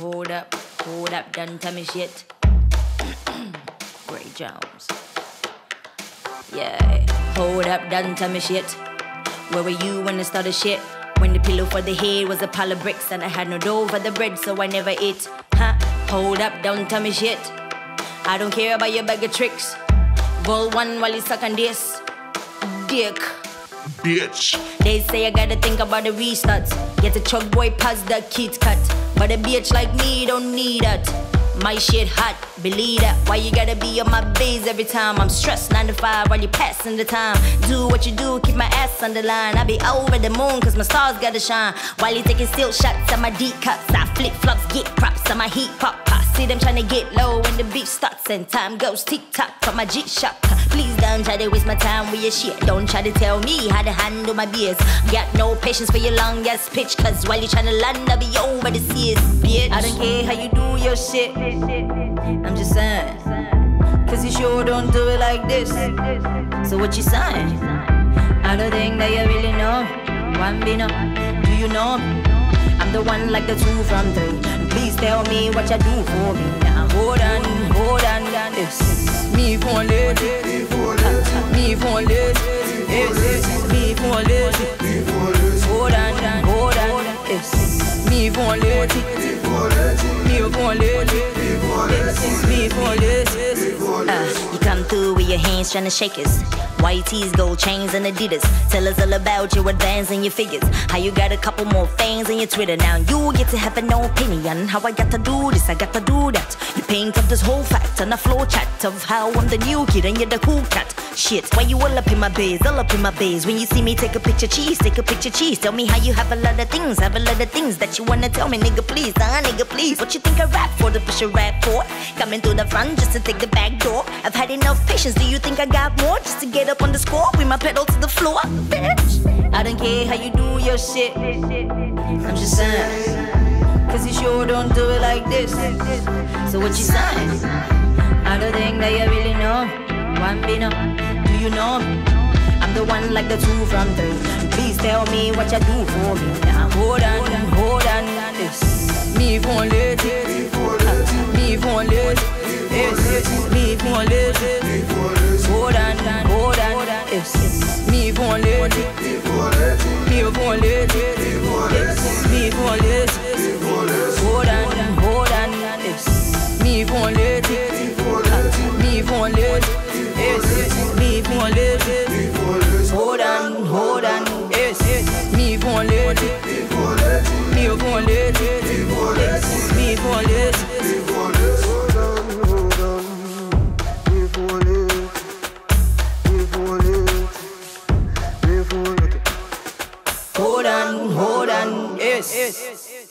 hold up, don't tell me shit. Grey Jones. Yeah, hold up, don't tell me shit. Where were you when I started shit? When the pillow for the head was a pile of bricks and I had no dough for the bread, so I never ate. Huh? Hold up, don't tell me shit. I don't care about your bag of tricks. Ball one while you suck on this dick. Bitch. They say I gotta think about the restarts. Get the truck boy past the Kit Kat. But a bitch like me don't need that. My shit hot, believe that. Why you gotta be on my biz every time? I'm stressed 9 to 5 while you passing the time. Do what you do, keep my ass on the line. I be over the moon cause my stars gotta shine. While you taking stilt shots at my D-cups, I flip flops, get props on my heat pop. I see them trying to get low when the beat starts and time goes tick-tock from my G-Shock. Please don't try to waste my time with your shit. Don't try to tell me how to handle my beers. Got no patience for your long ass pitch. Cause while you trying to land, I'll be over the seas, bitch. I don't care how you do your shit. I'm just saying. Cause you sure don't do it like this. So what you saying? I don't think that you really know. Bambino, do you know? I'm the one like the 2 from 3. Please tell me what you do for me. Now hold on, hold on, this. Me for lady. Me for this, me for this, hold on, hold on, me for this, me for this, me for this. You come through with your hands trying to shake us. White tees, gold chains, and Adidas. Tell us all about your advance and your figures. How you got a couple more fans on your Twitter. Now you get to have an opinion. How I got to do this, I got to do that. You paint up this whole fact on a flow chat of how I'm the new kid and you're the cool cat. Shit, why you all up in my biz, all up in my biz? When you see me take a picture, cheese, take a picture, cheese. Tell me how you have a lot of things, have a lot of things that you wanna tell me, nigga, please, nigga, please. What you think I rap for, the push a rap for? Coming through the front just to take the back door. I've had enough patience, do you think I got more? Just to get up on the score with my pedal to the floor, bitch. I don't care how you do your shit. I'm just saying. Cause you sure don't do it like this. So what you saying? I don't think that you really know. Bambino, do you know? I'm the one like the 2 from 3. Please tell me what you do for me. Now hold on, hold on, this. Me for lady, me for lady, me for lady. Hold on, hold on, this. Me for lady, me for lady, me for lady. Hold on, hold on, this. Me for lady, me for lady. Me for lady, hold on, yes. Me for lady, me for lady, me for lady, hold on, me for lady, me for lady, me for lady, hold on, yes.